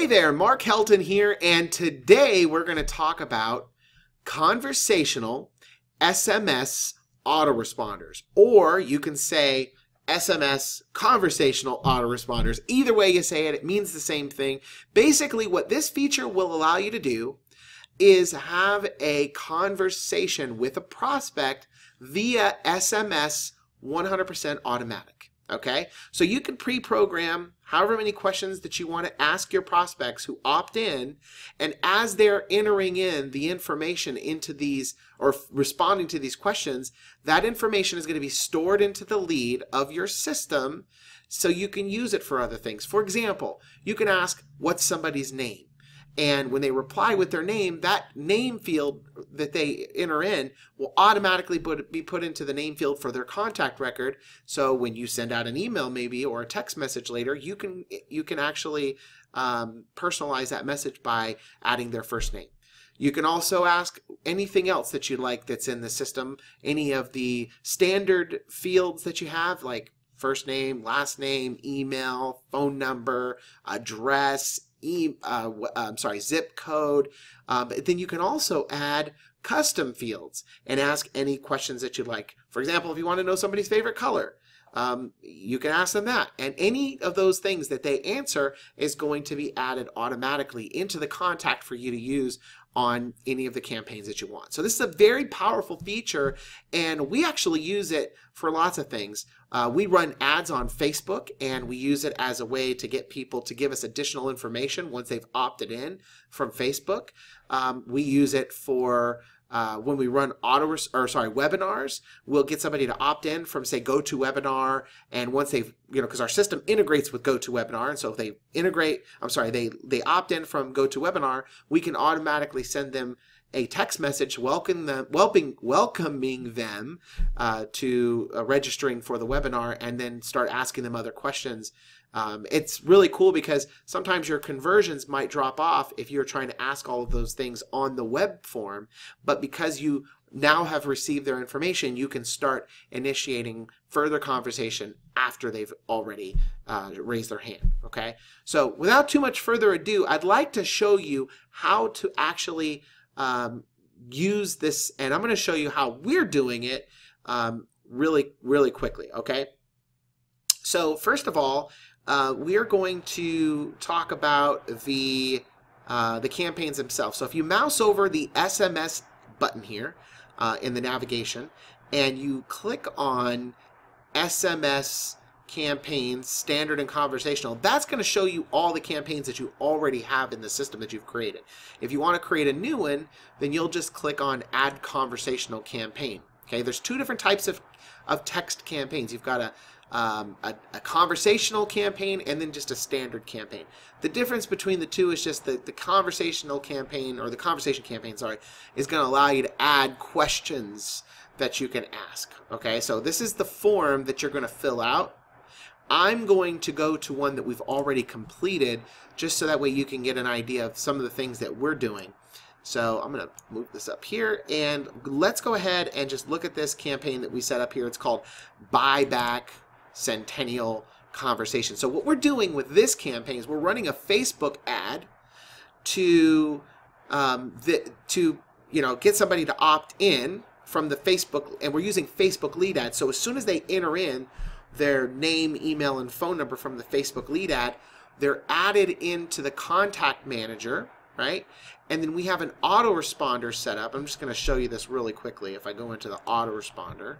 Hey there, Mark Helton here, and today we're going to talk about conversational SMS autoresponders, or you can say SMS conversational autoresponders. Either way you say it, it means the same thing. Basically, what this feature will allow you to do is have a conversation with a prospect via SMS 100% automatic. Okay, so you can pre-program however many questions that you want to ask your prospects who opt in, and as they're entering in the information into these or responding to these questions, that information is going to be stored into the lead of your system so you can use it for other things. For example, you can ask, what's somebody's name? And when they reply with their name, that name field that they enter in will automatically be put into the name field for their contact record. So when you send out an email maybe or a text message later, you can actually personalize that message by adding their first name. You can also ask anything else that you like that's in the system, any of the standard fields that you have, like first name, last name, email, phone number, address, zip code. But then you can also add custom fields and ask any questions that you like. For example, if you want to know somebody's favorite color, you can ask them that. And any of those things that they answer is going to be added automatically into the contact for you to use on any of the campaigns that you want. So this is a very powerful feature, and we actually use it for lots of things. We run ads on Facebook, and we use it as a way to get people to give us additional information once they've opted in from Facebook. We use it for when we run webinars. We'll get somebody to opt in from, say, GoToWebinar, and once they've, because our system integrates with GoToWebinar, and so if they they opt in from GoToWebinar, we can automatically send them a text message welcoming them to registering for the webinar, and then start asking them other questions. It's really cool because sometimes your conversions might drop off if you're trying to ask all of those things on the web form, but because you now have received their information, you can start initiating further conversation after they've already raised their hand. Okay, so without too much further ado, I'd like to show you how to actually use this, and I'm going to show you how we're doing it really quickly. Okay, so first of all, we are going to talk about the campaigns themselves. So if you mouse over the SMS button here in the navigation, and you click on SMS campaigns, standard and conversational, that's going to show you all the campaigns that you already have in the system that you've created. If you want to create a new one, then you'll just click on Add Conversational Campaign. Okay, there's two different types of text campaigns. You've got a conversational campaign and then just a standard campaign. The difference between the two is just that the conversational campaign, or the conversation campaign, sorry, is going to allow you to add questions that you can ask. Okay, so this is the form that you're going to fill out. I'm going to go to one that we've already completed just so that way you can get an idea of some of the things that we're doing. So I'm going to move this up here, and let's go ahead and just look at this campaign that we set up here. It's called Buyback Centennial Conversation. So what we're doing with this campaign is we're running a Facebook ad to get somebody to opt in from the Facebook, and we're using Facebook Lead Ads. So as soon as they enter in their name, email, and phone number from the Facebook Lead Ad, they're added into the Contact Manager. Right? And then we have an autoresponder set up. I'm just going to show you this really quickly. If I go into the autoresponder,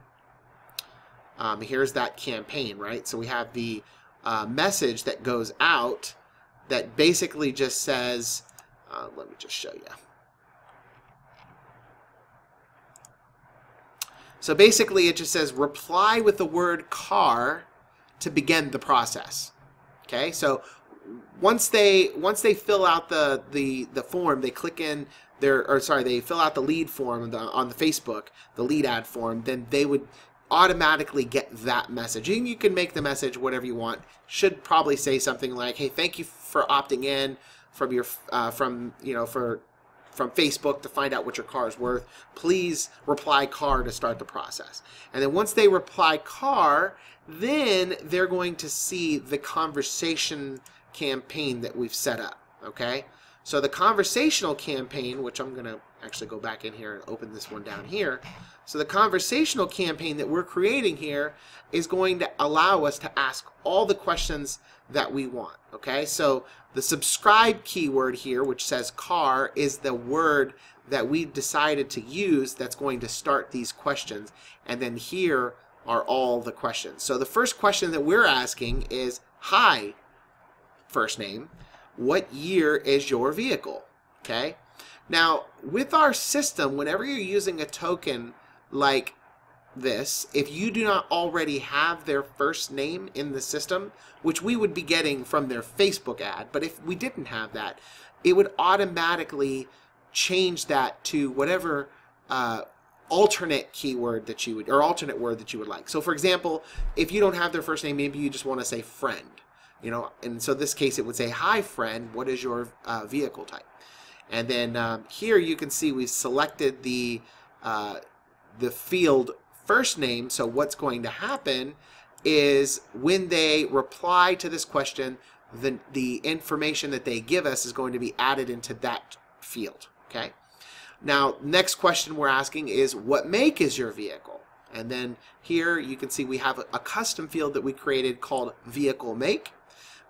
here's that campaign, right? So we have the message that goes out that basically just says, let me just show you. So basically it just says, reply with the word car to begin the process. Okay, so once they fill out the form, they click in their, or sorry, they fill out the lead form on the Facebook, the lead ad form, then they would automatically get that message. And you can make the message whatever you want. Should probably say something like, "Hey, thank you for opting in from your from Facebook to find out what your car is worth. Please reply car to start the process." And then once they reply car, then they're going to see the conversation campaign that we've set up. Okay, so the conversational campaign, which I'm going to actually go back in here and open this one down here. So the conversational campaign that we're creating here is going to allow us to ask all the questions that we want. Okay, so the subscribe keyword here, which says car, is the word that we've decided to use that's going to start these questions. And then here are all the questions. So the first question that we're asking is, hi, first name, what year is your vehicle? Okay, now with our system, whenever you're using a token like this, if you do not already have their first name in the system, which we would be getting from their Facebook ad, but if we didn't have that, it would automatically change that to whatever alternate keyword that you would, or alternate word that you would like. So for example, if you don't have their first name, maybe you just want to say friend. You know, and so this case it would say, hi friend, what is your vehicle type? And then here you can see we've selected the field first name. So what's going to happen is when they reply to this question, the information that they give us is going to be added into that field. Okay. Now, next question we're asking is, what make is your vehicle? And then here you can see we have a custom field that we created called vehicle make.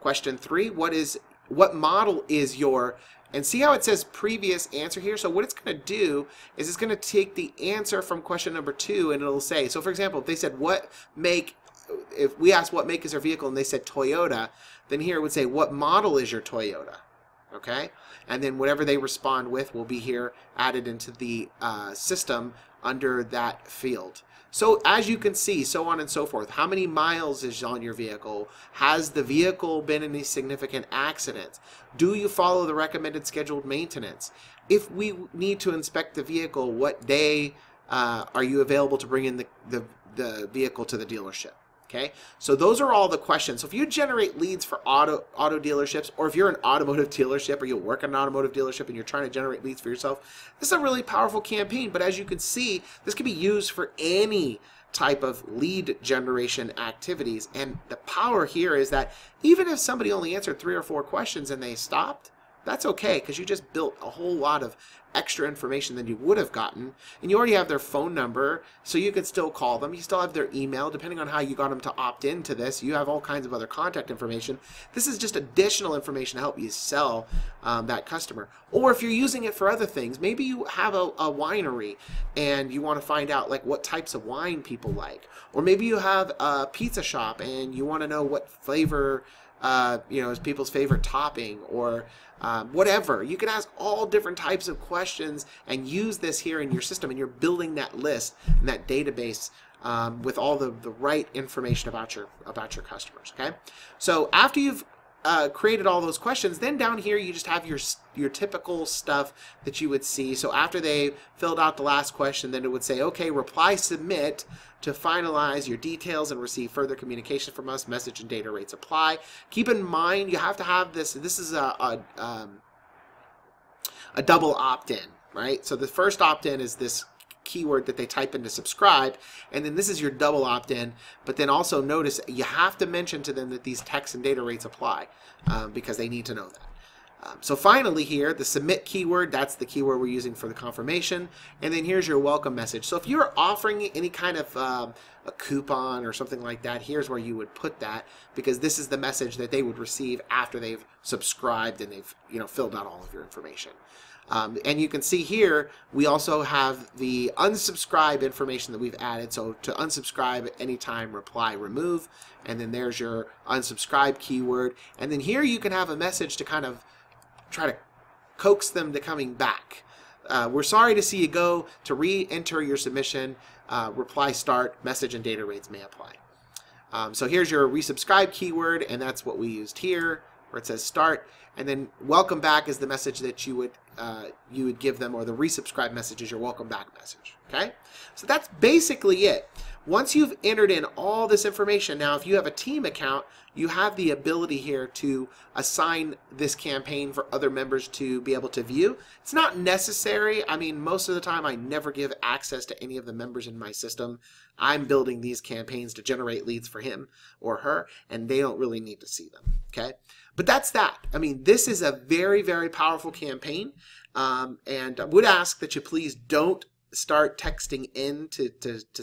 Question three, what model is your, and see how it says previous answer here? So what it's going to do is it's going to take the answer from question number two and it'll say, so for example, if they said what make, if we asked what make is our vehicle and they said Toyota, then here it would say what model is your Toyota? Okay, and then whatever they respond with will be here added into the system under that field. So as you can see, so on and so forth, how many miles is on your vehicle? Has the vehicle been in a significant accident? Do you follow the recommended scheduled maintenance? If we need to inspect the vehicle, what day are you available to bring in the vehicle to the dealership? Okay, so those are all the questions. So if you generate leads for auto dealerships, or if you're an automotive dealership or you work at an automotive dealership and you're trying to generate leads for yourself, this is a really powerful campaign. But as you can see, this can be used for any type of lead generation activities. And the power here is that even if somebody only answered 3 or 4 questions and they stopped, that's okay, because you just built a whole lot of extra information than you would have gotten, and you already have their phone number, so you can still call them. You still have their email, depending on how you got them to opt into this. You have all kinds of other contact information. This is just additional information to help you sell that customer. Or if you're using it for other things, maybe you have a winery and you want to find out like what types of wine people like, or maybe you have a pizza shop and you want to know what flavor you know, is people's favorite topping, or whatever. You can ask all different types of questions and use this here in your system, and you're building that list and that database with all the right information about your customers. Okay, so after you've created all those questions, then down here you just have your typical stuff that you would see. So after they filled out the last question, then it would say, okay, reply submit to finalize your details and receive further communication from us. Message and data rates apply. Keep in mind, you have to have this. This is a double opt-in, right? So the first opt-in is this keyword that they type in to subscribe, and then this is your double opt-in. But then also notice you have to mention to them that these text and data rates apply because they need to know that. So finally here, the submit keyword, that's the keyword we're using for the confirmation. And then here's your welcome message. So if you're offering any kind of a coupon or something like that, here's where you would put that, because this is the message that they would receive after they've subscribed and they've, you know, filled out all of your information. And you can see here, we also have the unsubscribe information that we've added. So to unsubscribe at any time, reply remove, and then there's your unsubscribe keyword. And then here you can have a message to kind of try to coax them to coming back. We're sorry to see you go. To re-enter your submission, reply start, message and data rates may apply. So here's your resubscribe keyword, and that's what we used here, where it says start, and then welcome back is the message that you would give them, or the resubscribe message is your welcome back message. Okay, so that's basically it. Once you've entered in all this information, now if you have a team account, you have the ability here to assign this campaign for other members to be able to view. It's not necessary. I mean, most of the time I never give access to any of the members in my system. I'm building these campaigns to generate leads for him or her, and they don't really need to see them. Okay, but that's that. I mean, And this is a very, very powerful campaign. And I would ask that you please don't start texting in to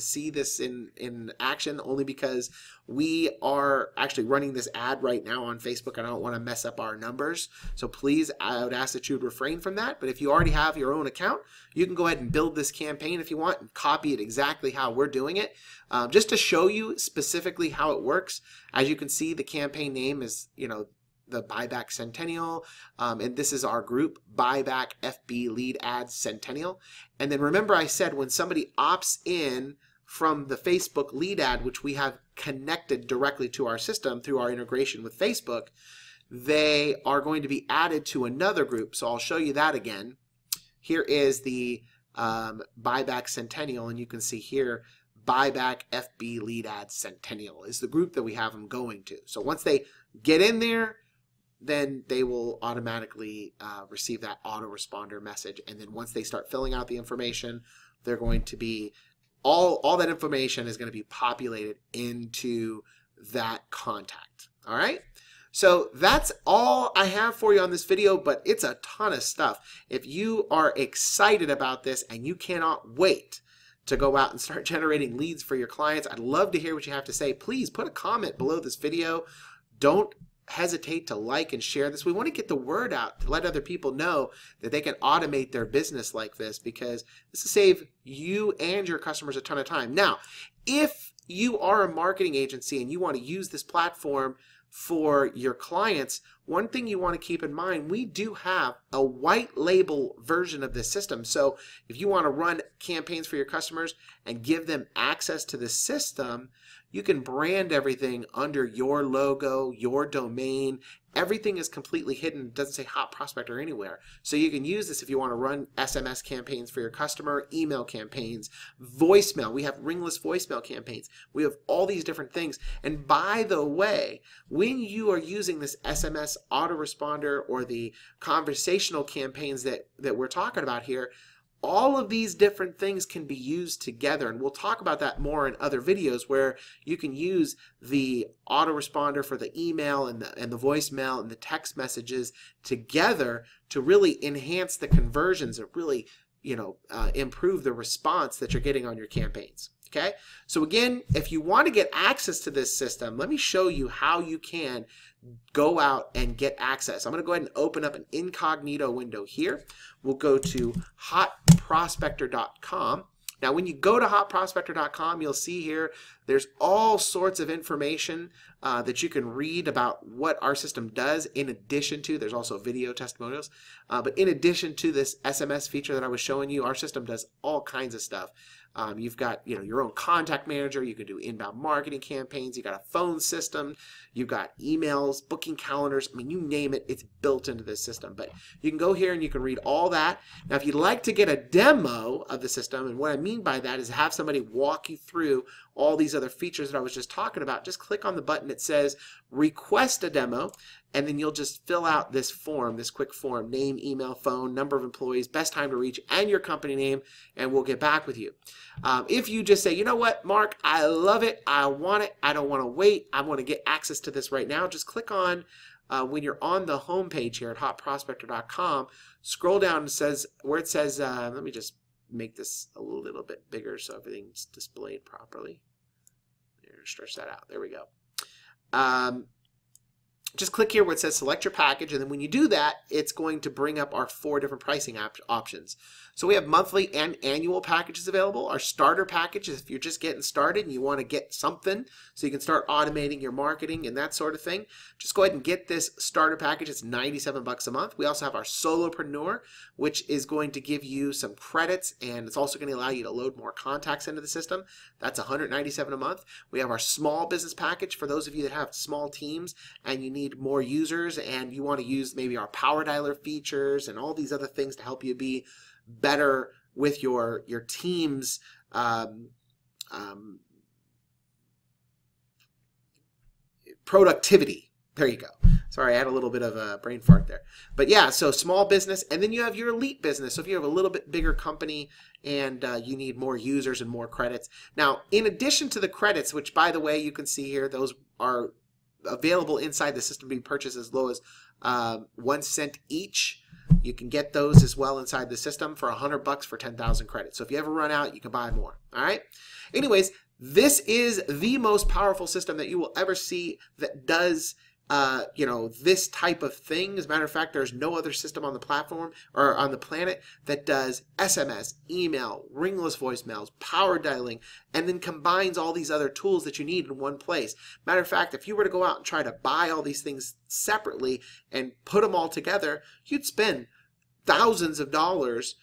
see this in action, only because we are actually running this ad right now on Facebook and I don't want to mess up our numbers. So please, I would ask that you refrain from that. But if you already have your own account, you can go ahead and build this campaign if you want and copy it exactly how we're doing it. Just to show you specifically how it works, as you can see, the campaign name is, you know, the Buyback Centennial, and this is our group, Buyback FB Lead Ads Centennial. And then remember I said when somebody opts in from the Facebook lead ad, which we have connected directly to our system through our integration with Facebook, they are going to be added to another group. So I'll show you that again. Here is the Buyback Centennial, and you can see here Buyback FB Lead Ads Centennial is the group that we have them going to. So once they get in there, then they will automatically receive that autoresponder message. And then once they start filling out the information, they're going to be, all that information is going to be populated into that contact. All right. So that's all I have for you on this video, but it's a ton of stuff. If you are excited about this and you cannot wait to go out and start generating leads for your clients, I'd love to hear what you have to say. Please put a comment below this video. Don't hesitate to like and share this. We want to get the word out to let other people know that they can automate their business like this, because this will save you and your customers a ton of time. Now, if you are a marketing agency and you want to use this platform for your clients, one thing you want to keep in mind, we do have a white label version of this system. So if you want to run campaigns for your customers and give them access to the system, you can brand everything under your logo, your domain. Everything is completely hidden. It doesn't say Hot Prospector anywhere. So you can use this if you want to run SMS campaigns for your customer, email campaigns, voicemail. We have ringless voicemail campaigns. We have all these different things. And by the way, when you are using this SMS autoresponder or the conversational campaigns that we're talking about here, all of these different things can be used together, and we'll talk about that more in other videos, where you can use the autoresponder for the email and the voicemail and the text messages together to really enhance the conversions and really, you know, improve the response that you're getting on your campaigns. Okay, so again, if you want to get access to this system, let me show you how you can go out and get access. I'm going to go ahead and open up an incognito window here. We'll go to hotprospector.com. Now, when you go to hotprospector.com, you'll see here there's all sorts of information that you can read about what our system does. In addition to, there's also video testimonials, but in addition to this SMS feature that I was showing you, our system does all kinds of stuff. You've got, you know, your own contact manager. You can do inbound marketing campaigns. You've got a phone system. You've got emails, booking calendars. I mean, you name it, it's built into this system. But you can go here and you can read all that. Now, if you'd like to get a demo of the system, and what I mean by that is have somebody walk you through all these other features that I was just talking about, just click on the button that says request a demo, and then you'll just fill out this form, this quick form: name, email, phone, number of employees, best time to reach, and your company name, and we'll get back with you. If you just say, you know what, Mark, I love it, I want it, I don't want to wait, I want to get access to this right now, just click on, when you're on the home page here at hotprospector.com, scroll down and says where it says, let me just make this a little bit bigger so everything's displayed properly. There, stretch that out. There we go. Just click here where it says select your package, and then when you do that, it's going to bring up our 4 different pricing options. So we have monthly and annual packages available. Our starter package is if you're just getting started and you want to get something so you can start automating your marketing and that sort of thing. Just go ahead and get this starter package. It's $97 a month. We also have our solopreneur, which is going to give you some credits, and it's also going to allow you to load more contacts into the system. That's $197 a month. We have our small business package for those of you that have small teams and you need more users, and you want to use maybe our power dialer features and all these other things to help you be better with your team's productivity. There you go. Sorry, I had a little bit of a brain fart there. But yeah, so small business, and then you have your elite business. So if you have a little bit bigger company and you need more users and more credits. Now, in addition to the credits, which by the way, you can see here, those are available inside the system to be purchased as low as 1 cent each. You can get those as well inside the system for $100 for 10,000 credits. So if you ever run out, you can buy more. All right. Anyways, this is the most powerful system that you will ever see that does, you know, this type of thing. As a matter of fact, there's no other system on the platform or on the planet that does SMS, email, ringless voicemails, power dialing, and then combines all these other tools that you need in one place. Matter of fact, if you were to go out and try to buy all these things separately and put them all together, you'd spend thousands of dollars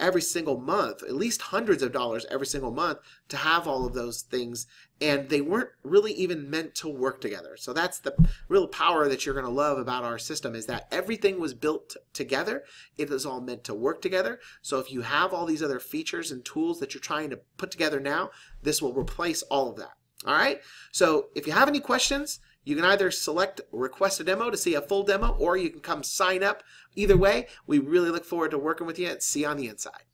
every single month, at least hundreds of dollars every single month to have all of those things, and they weren't really even meant to work together. So that's the real power that you're going to love about our system, is that everything was built together. It was all meant to work together. So if you have all these other features and tools that you're trying to put together now, this will replace all of that. All right. So if you have any questions, you can either select request a demo to see a full demo, or you can come sign up. Either way, we really look forward to working with you and see you on the inside.